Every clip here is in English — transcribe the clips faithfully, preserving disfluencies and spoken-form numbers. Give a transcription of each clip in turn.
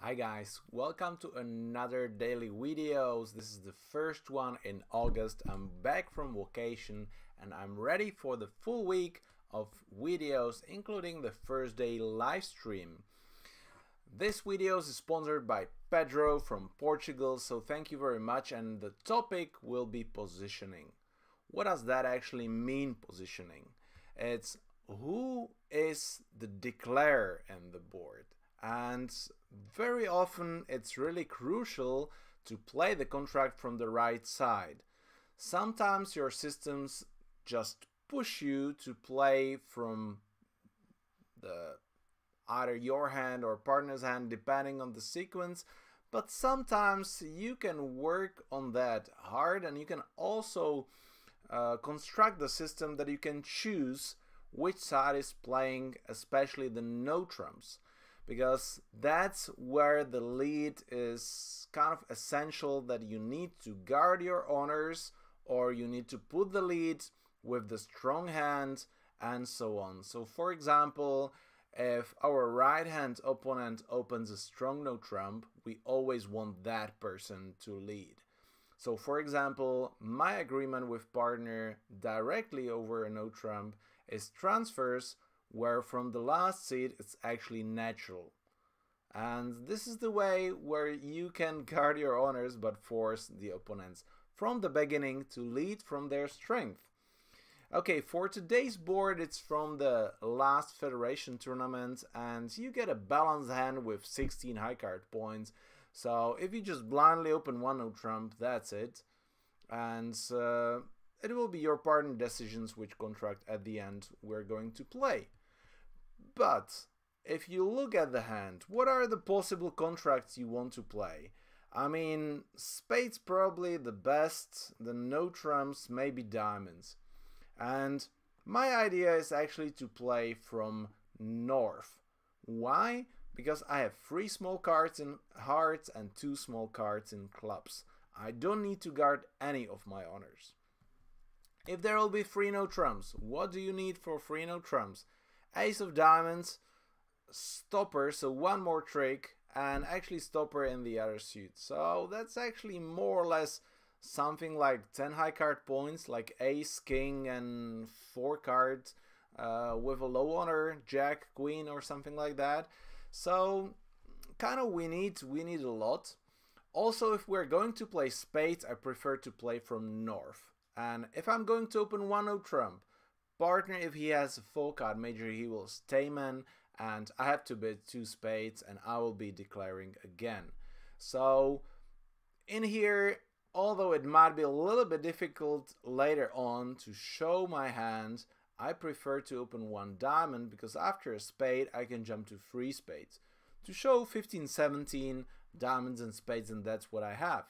Hi guys, welcome to another daily videos. This is the first one in August. I'm back from vacation and I'm ready for the full week of videos, including the first day live stream. This video is sponsored by Pedro from Portugal, so thank you very much, and the topic will be positioning. What does that actually mean, positioning? It's who is the declarer in the board. And very often it's really crucial to play the contract from the right side. Sometimes your systems just push you to play from the either your hand or partner's hand, depending on the sequence, but sometimes you can work on that hard, and you can also uh, construct the system that you can choose which side is playing, especially the no trumps. Because that's where the lead is kind of essential, that you need to guard your honors, or you need to put the lead with the strong hand and so on. So for example, if our right hand opponent opens a strong no trump, we always want that person to lead. So for example, my agreement with partner directly over a no trump is transfers, where from the last seat it's actually natural. And this is the way where you can guard your honors but force the opponents from the beginning to lead from their strength. Okay, for today's board it's from the last Federation tournament, and you get a balanced hand with sixteen high card points. So if you just blindly open one no trump, that's it. And uh, it will be your partner decisions which contract at the end we're going to play. But if you look at the hand, what are the possible contracts you want to play? I mean, spades probably the best, the no trumps, maybe diamonds. And my idea is actually to play from north. Why? Because I have three small cards in hearts and two small cards in clubs. I don't need to guard any of my honors. If there will be three no trumps, what do you need for three no trumps? Ace of diamonds, stopper, so one more trick, and actually stopper in the other suit. So that's actually more or less something like ten high card points, like ace, king, and four cards uh, with a low honor, jack, queen, or something like that. So kind of we need we need a lot. Also, if we're going to play spades, I prefer to play from north. And if I'm going to open one no trump, partner, if he has a four card major, he will Stayman, and I have to bid two spades, and I will be declaring again. So in here, although it might be a little bit difficult later on to show my hand, I prefer to open one diamond, because after a spade I can jump to three spades to show fifteen, seventeen diamonds and spades, and that's what I have.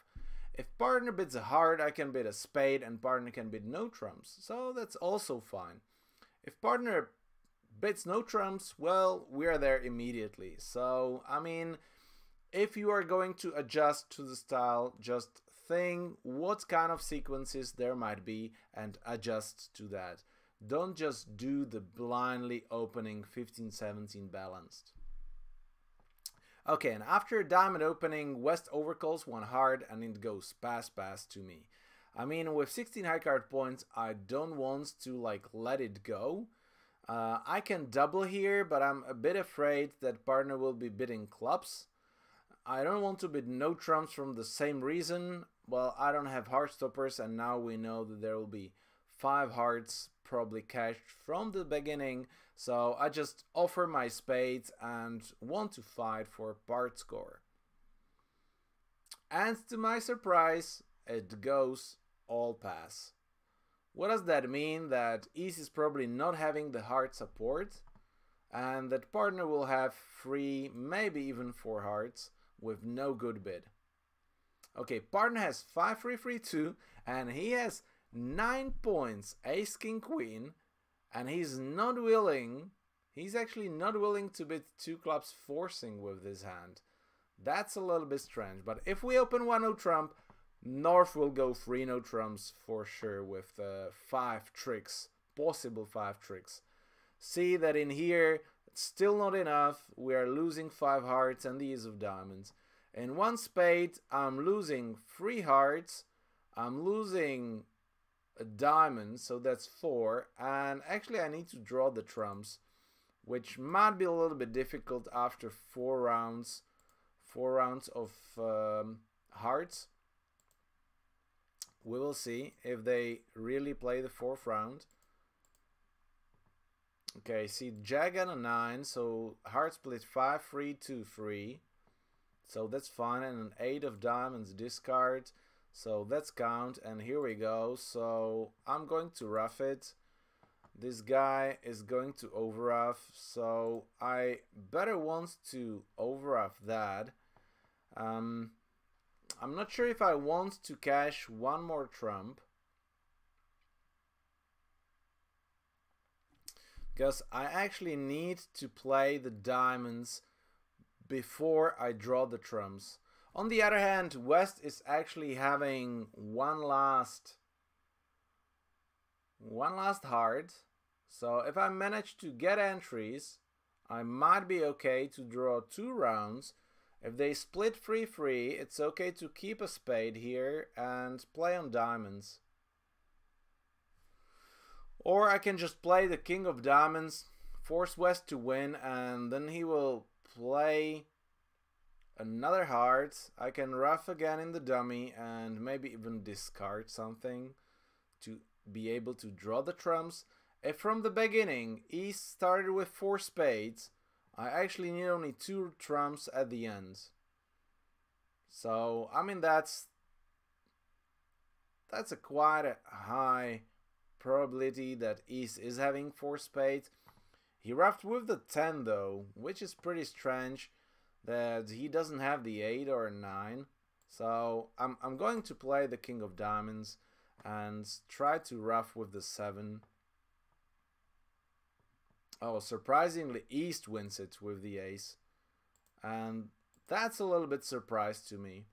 If partner bids a heart, I can bid a spade, and partner can bid no trumps, so that's also fine. If partner bids no trumps, well, we are there immediately. So, I mean, if you are going to adjust to the style, just think what kind of sequences there might be and adjust to that. Don't just do the blindly opening fifteen seventeen balanced. Okay, and after a diamond opening, West overcalls one heart, and it goes pass pass to me. I mean, with sixteen high card points, I don't want to like let it go. Uh, I can double here, but I'm a bit afraid that partner will be bidding clubs. I don't want to bid no trumps from the same reason. Well, I don't have heart stoppers, and now we know that there will be five hearts probably cashed from the beginning, so I just offer my spades and want to fight for a part score. And to my surprise, it goes all pass. What does that mean? That East is probably not having the heart support, and that partner will have three, maybe even four hearts with no good bid. Okay, partner has five three three two, and he has nine points, ace, king, queen, and he's not willing, he's actually not willing to bid two clubs forcing with this hand. That's a little bit strange, but if we open one no trump, north will go three no trumps for sure with uh, five tricks, possible five tricks. See that in here, It's still not enough. We are losing five hearts and the ease of diamonds. In one spade, I'm losing three hearts. I'm losing a diamond, so that's four. And actually, I need to draw the trumps, which might be a little bit difficult after four rounds, four rounds of um, hearts. We will see if they really play the fourth round. Okay, see, jack and a nine, so heart split five, three, two, three. So that's fine, and an eight of diamonds discard. So that's count, and here we go. So I'm going to rough it. This guy is going to overruff, so I better want to overruff that. Um, I'm not sure if I want to cash one more trump, because I actually need to play the diamonds before I draw the trumps. On the other hand, West is actually having one last one last heart. So if I manage to get entries, I might be okay to draw two rounds. If they split three three, it's okay to keep a spade here and play on diamonds. Or I can just play the king of diamonds, force West to win, and then he will play another heart. I can rough again in the dummy and maybe even discard something to be able to draw the trumps. If from the beginning he started with four spades, I actually need only two trumps at the end. So, I mean, that's that's a quite a high probability that East is having four spades. He roughed with the ten though, which is pretty strange that he doesn't have the eight or nine. So, I'm, I'm going to play the king of diamonds and try to rough with the seven. Oh, surprisingly, East wins it with the ace. And that's a little bit surprise to me.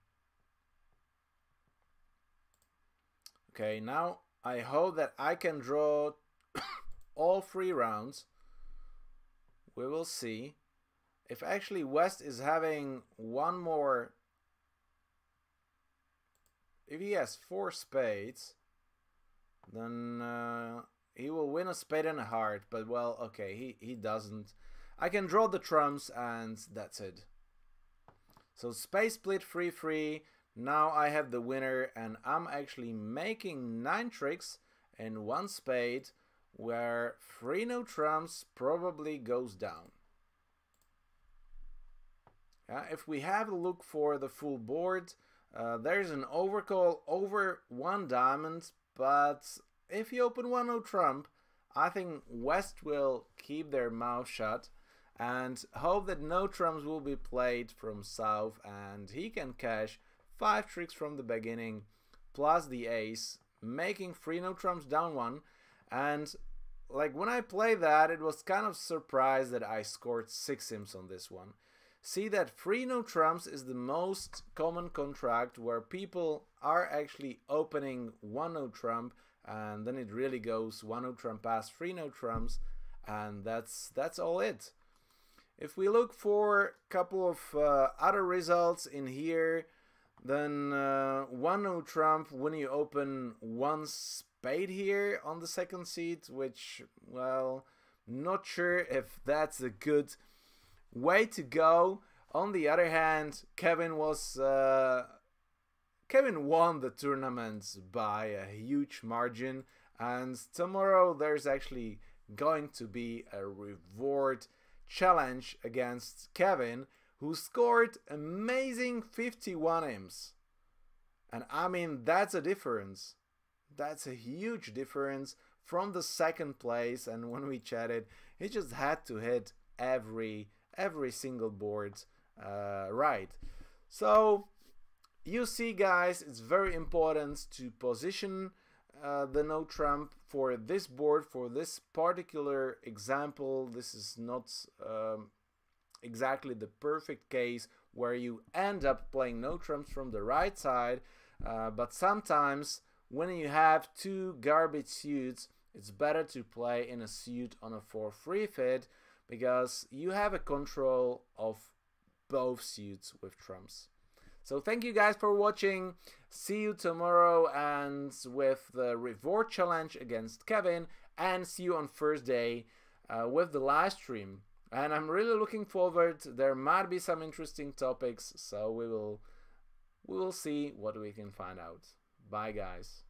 Okay, now I hope that I can draw all three rounds. We will see. If actually West is having one more... If he has four spades, then... Uh, He will win a spade and a heart, but well, okay, he, he doesn't. I can draw the trumps, and that's it. So space split three three. Now I have the winner, and I'm actually making nine tricks in one spade, where three no trumps probably goes down. Yeah, if we have a look for the full board, uh, there's an overcall over one diamond, but... If you open one no trump, I think West will keep their mouth shut and hope that no trumps will be played from south, and he can cash five tricks from the beginning plus the ace, making three no trumps down one. And like when I played that, it was kind of surprised that I scored six sims on this one. See that three no trumps is the most common contract where people are actually opening one no trump, and then it really goes one no trump pass, three no trumps, and that's that's all it. If we look for a couple of uh, other results in here, then uh, one no trump when you open one spade here on the second seat, which, well, not sure if that's a good way to go. On the other hand, Kevin was uh, Kevin won the tournament by a huge margin, and tomorrow there's actually going to be a reward challenge against Kevin, who scored amazing fifty-one imps. And I mean, that's a difference. That's a huge difference from the second place, and when we chatted, he just had to hit every every single board uh, right. So you see, guys, it's very important to position uh, the no trump for this board, for this particular example. This is not um, exactly the perfect case where you end up playing no trumps from the right side, uh, but sometimes when you have two garbage suits, it's better to play in a suit on a four three fit, because you have a control of both suits with trumps. So thank you guys for watching. See you tomorrow and with the reward challenge against Kevin, and see you on Thursday uh, with the live stream. And I'm really looking forward. There might be some interesting topics, so we will we will see what we can find out. Bye guys.